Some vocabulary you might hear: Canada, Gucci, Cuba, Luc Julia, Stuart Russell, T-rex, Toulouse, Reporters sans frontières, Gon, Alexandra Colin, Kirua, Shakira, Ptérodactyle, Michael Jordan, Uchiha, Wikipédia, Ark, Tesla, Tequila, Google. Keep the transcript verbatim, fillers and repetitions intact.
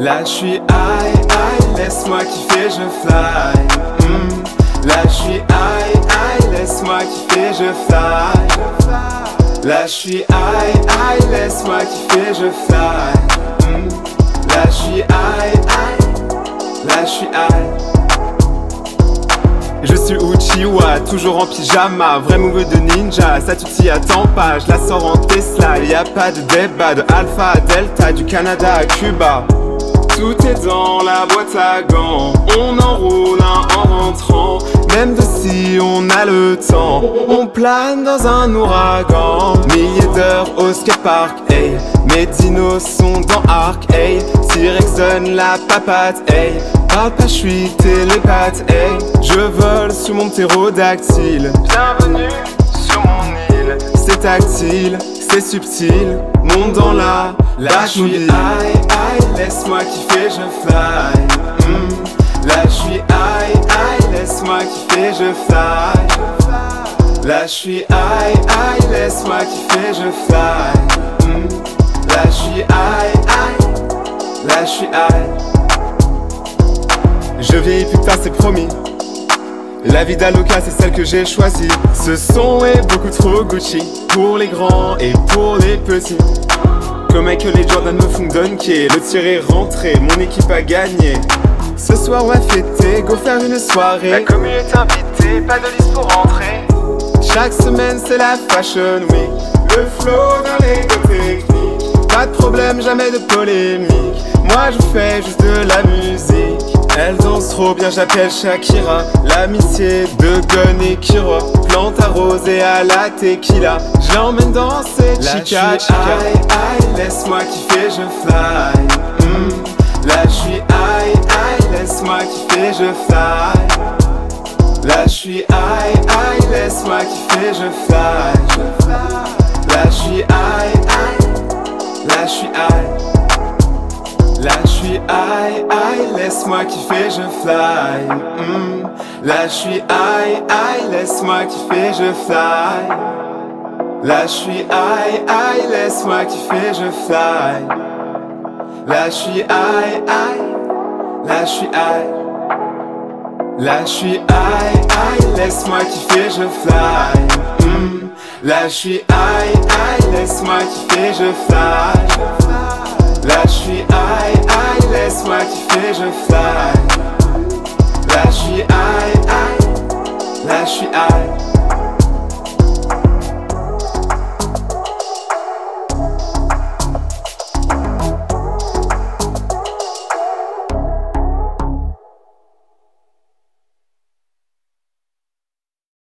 Là je suis high, high, laisse-moi kiffer, je fly. mm. Là je suis high, high, laisse-moi kiffer, je fly. Là je suis high, high, laisse-moi kiffer, je fly. mm. Là je suis high, high, là je suis high. Je suis Uchiha, toujours en pyjama, vrai move de ninja, ça tu t'y attends pas, je la sors en Tesla, y a pas de débat, de alpha à delta, du Canada à Cuba. Tout est dans la boîte à gants, on enroule un en rentrant, même de si on a le temps, on plane dans un ouragan. Milliers d'heures au skatepark, hey, mes dinos sont dans Ark, hey, T-rex donne la papate, hey, papa je suis télépathe, hey, je vole sur mon ptérodactyle. Bienvenue sur mon île, c'est tactile, c'est subtil, monte dans la, là je suis high, high, laisse-moi kiffer, je fly. mm. Là je suis high, high, laisse-moi kiffer, je fly. Là je suis high, high, laisse-moi kiffer, je fly. mm. Là je suis high, high, là je suis high. Je vieillis putain c'est promis, la vie d'Aloca c'est celle que j'ai choisie. Ce son est beaucoup trop Gucci, pour les grands et pour les petits. Comme Michael Jordan me font dunker, le tir est rentré, mon équipe a gagné. Ce soir on va fêter, go faire une soirée. La commune est invitée, pas de liste pour rentrer. Chaque semaine c'est la fashion week, le flow dans les techniques. Pas de problème, jamais de polémique, moi je fais juste de la musique. Elle danse trop bien, j'appelle Shakira, l'amitié de Gon et Kirua, plante arrosée à la tequila, je l'emmène dans ses chica chica. Là je suis high, high, laisse-moi kiffer, je fly. mm. Là je suis high, high, laisse-moi kiffer, je fly. Là je suis high, high, laisse-moi kiffer, je fly. Là je suis high, high, là je suis high. Là je suis high, high, laisse-moi kiffer, je fly. mm. Là je suis high, high, laisse-moi kiffer, je fly. Là je suis high, high, laisse-moi kiffer, je fly. Là je suis high, high, là je suis high. Là je suis high, high, laisse-moi kiffer, je fly. mm. Là je suis high, high, laisse-moi kiffer, je fly. Là je suis high, high, laisse-moi kiffer, je fly. Là je suis high.